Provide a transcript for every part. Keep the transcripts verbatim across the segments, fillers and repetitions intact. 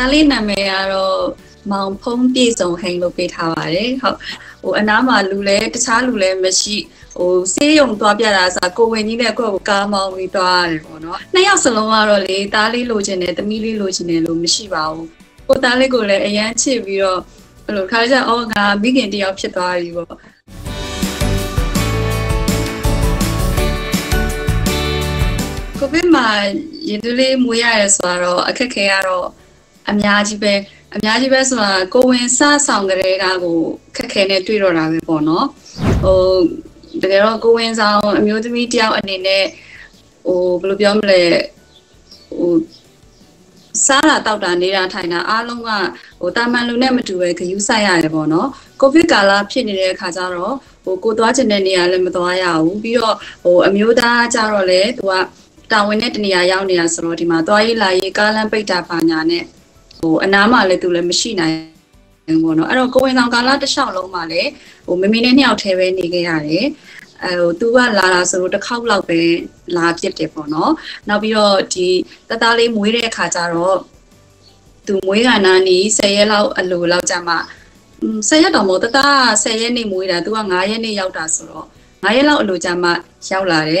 ตาลีน่ะเมียเรามองพงปีส่งแห่งเราไปทำอะไรเขาโอ้อันนั้นมาลูเล่กระชากลูเล่ไม่ใช่โอ้เสียยงตัวเปล่าสักกูเวนี่แหละกูก็มองวิตัวเลยเนาะในอย่างสโลมาเราเลยตาลีโลจินเนี่ยแต่มิลีโลจินเนี่ยเราไม่ใช่เบากูตาลีกูเลยยังเชื่อวิโรเราเขาจะเอางานบิ๊กเอ็นดีเอาผิดตัวอยู่ก็เป็นมายืนดูเลยมวยอะไรสักเราแค่แค่เราอันยาจีเป้อันยาจีเป้ส่วนกูเว้นซาสองเรื่องเรากูแค่แค่เนี่ยตัวเราเราไม่พอเนาะโอ้เดี๋ยวเรากูเว้นซาอันมีตัวมีเดียวอันนี้เนี่ยโอ้บลูบี้อมเลยโอ้ซาลาตาวดานนี่เราไทยนะอารมณ์ว่าโอ้ตามันรู้เนี่ยมาดูเลยคือยุสายอะไรพอเนาะก็พิการลาพี่นี่เลยค่ะจ้าเราโอ้กูตัวเจนเนี่ยเลยมาตัวยาวพี่เราโอ้อันมีตัวจ้าเราเลยตัวตอนวันนี้ตอนนี้ยาวเนี่ยสโลดีมาตัวยี่ลายการลันไปตาปานยาเนี่ยโอ้อันน้ำมาเลยตัวเลยไม่ใช่ไหนอย่างงี้เนาะเราก็ยังทำการลัดเช่าลงมาเลยโอ้ไม่มีเนี่ยเอาเทเวนี่กันอย่างนี้เออตัวว่าลาลาสโลจะเข้าเราไปลาเจ็บเจ็บก่อนเนาะเราไปรอที่ตาตาเลยมวยเลยค่ะจ้ารอตัวมวยกันนะนี่เสียเราอันรู้เราจะมาเสียต่อหมดตาตาเสียนี่มวยแต่ตัวง่ายนี่ยาวตาสโลง่ายเราอันรู้จะมาเช่าลาเลย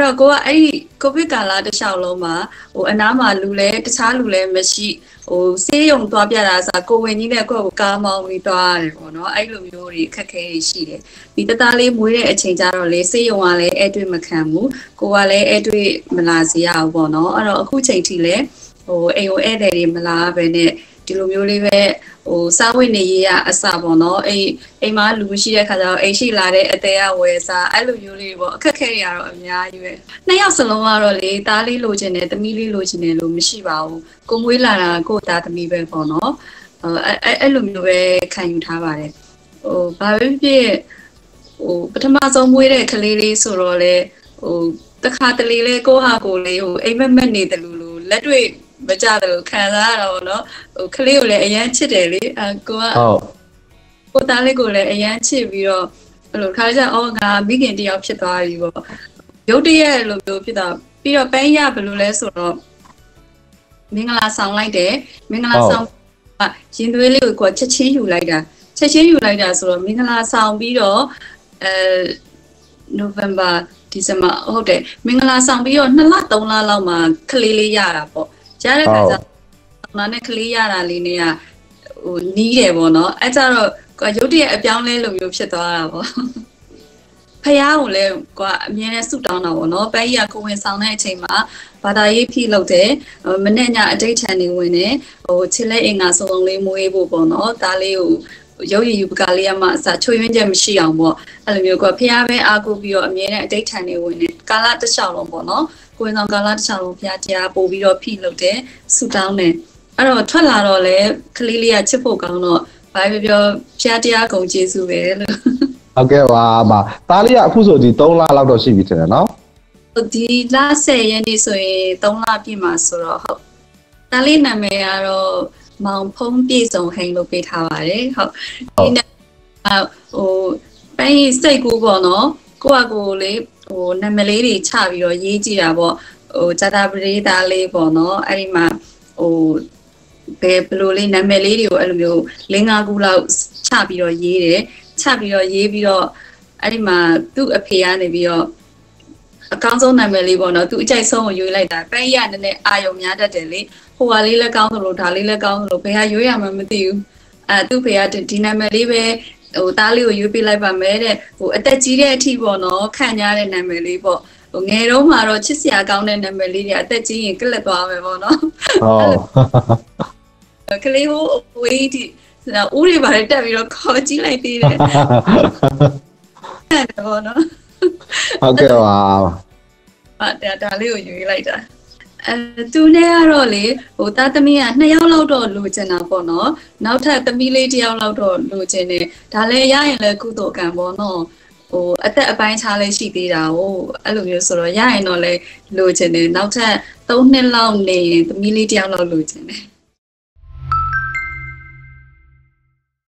เราก็ว่าไอ้ก็พิการลาเดชเอาลงมาโอ้อันนั้นมาลูเล่กระชากลูเล่ไม่ใช่โอ้เสียยงตัวเปล่าสักกูเว้นนี่แหละกูก็มองวิตัวเลยเนาะไอ้ลูกโยรีแค่แค่ใช่เลยมีตาตาเล่มวยเลยเชิงจ้าเราเลยเสียยงว่าเลยไอ้ด้วยมาแข่งมูกูว่าเลยไอ้ด้วยมาลาเสียเอาเนาะเราคู่เชิงทีเลยโอ้ไอ้โอ้ไอ้เดรีมาลาไปเนี่ยดิลูกโยรีไปโอ้สาววันนี้อะอาสาเนาะไอ้ไอ้มาลูกชีเลยค่ะเราไอ้ชีลาเลยเตียเวสาไอ้ลูกโยรีบอกแค่แค่เราอันยาอยู่ในอย่างสโลมาเราเลยตาลีโลจินเนี่ยแต่มิลีโลจินเนี่ยเราไม่ใช่เบากูมวยลาลากูตาแต่มีเป็นพอเนาะเออไอ้ไอ้ลูกโยรีแข่งอยู่ท่าบ่ายโอ้บาร์บี้โอ้ปฐมจอมมวยเลยคลีรีสุโรเลยโอ้ตะคาตลีเลยกูฮากูเลยโอ้ไอ้แม่แม่เนี่ยแต่ลูลูและด้วยไม่จ้าแต่ลูกค้าเราเนาะคลีอยู่เลยไอ้ยันชิดเลยอ่ะกูว่ากูตาเลยกูเลยไอ้ยันชิดวิโรลูกค้าจะเอางานบิ๊กเอ็นดีเอาผิดตัวอยู่บ่ยกดีเอลูกโยผิดตัวพี่เราไปยาไปลูเลยสุโรมิงลาสองไล่เดมิงลาสองอ่ะยินด้วยเลยกูเช็ดเช็ดอยู่ไล่ด่าเช็ดเช็ดอยู่ไล่ด่าสุโรมิงลาสองพี่เราเอ่อโนเวมเบอร์ที่จะมาโอเคมิงลาสองพี่เรานั่นละตรงละเรามาคลีเลยยาละบ่ใช่เลยค่ะจ้ามาเนี่ยคลียาราลีเนี่ยนี่เลยบ่เนาะไอ้จ้าเราก็ยุติเปียงเลยลูกโยผิดตัวละบ่พยายามเลยกว่าเมียเนี่ยสุดดาวน่ะบ่เนาะไปอีอ่ะกูဝင်ဆောင်တဲ့အချိန်မှာဘာသာရေးဖိလုပ်တယ်မနေ့ညအတိတ်ထန်နေဝင်တယ်ဟိုချစ်လက်အင်္ဂါစုံလေးမွေးဖို့ပေါ့เนาะဒါလေးကိုရုပ်ရည်ယူပကားလေးကမှအစားချွေရင်းချက်မရှိအောင်ပေါ့အဲ့လိုမျိုးကဖျားပဲအာကူပြီးတော့အမြဲတမ်းအတိတ်ထန်နေဝင်တယ်ကာလတစ်လျှောက်လုံးပေါ့နော်ကိုယ်ဆောင်ကာလတစ်လျှောက်လုံးဖျားတရားပို့ပြီးတော့ဖိလုပ်တယ်ဆူတောင်းတယ်အဲ့တော့ထွက်လာတော့လေကလေးလေးကချစ်ဖို့ကောင်းတော့ဘာပဲပြောဖျားတရားကုန်ကျေးဇူးပဲလို့ဟုတ်ကဲ့ပါအမသားလေးကအခုဆိုဒီသုံးလလောက်တော့ရှိပြီထင်တယ်နော်ဒီလဆယ်ရက်နေ့ဆိုရင်သုံးလပြည့်မှာဆိုတော့ဟုတ်သားလေးနာမည်ကတော့มองพงปีส่งแห่งโลกไปทำอะไรเขาที่นั่นโอ้ไปใส่กูก่อนเนาะกูว่ากูเลยโอ้นั่นมาเลยดิชาบิโรยี่จีอะบ่โอ้จัตตาบริตาเลยบ่เนาะอะไรมาโอ้เก็บโลเลยนั่นมาเลยดิโอ้อะไรแบบเลี้ยงกูเราชาบิโรยี่เลยชาบิโรยี่บิโรอะไรมาตู้อภัยอะไรบิโรก้าวโซนนั่นมาเลยบ่เนาะตู้ใจโซนอยู่ไรแต่ไปยันเนี่ยอายอมยันได้เลยหัวลีละก้าวสโลดาลีละก้าวสโลพยายามยุยามันไม่ติวอ่ะตู้พยายามดีนั่นมาลีไปโอ้ตาลีโอ้ยุไปไล่ไปแม่เนี่ยโอ้แต่จีเนี่ยที่บ่เนาะขันยาเนี่ยนั่นมาลีบ่โอ้เงยรู้มาเราชิดเสียก้าวเนี่ยนั่นมาลีเนี่ยแต่จียังก็เลยตัวไปบ่เนาะอ๋อก็เลยหัวเว้ยที่นะอู้รีบไปแต่วิโรขอจีไล่ตีเลยนั่นบ่เนาะโอเคว้าวอ่ะแต่ตาลีโอ้ยุไล่จ้ะตัวเนี่ยเราเลยโอ้ตาตมีอ่ะเนี่ยเราโดนลูเจน่าปอนเนาะน้าถ้าตมีเลยที่เราโดนลูเจเน่ทะเลยย่าอย่างเลยกูโตกันปอนเนาะโอ้แต่ไปชาเลยสิตีเราไอ้ลูกโยสุรย่าอย่างเนาะเลยลูเจเน่น้าถ้าโตเนี่ยเราเนี่ยตมีเลยที่เราลูเจเน่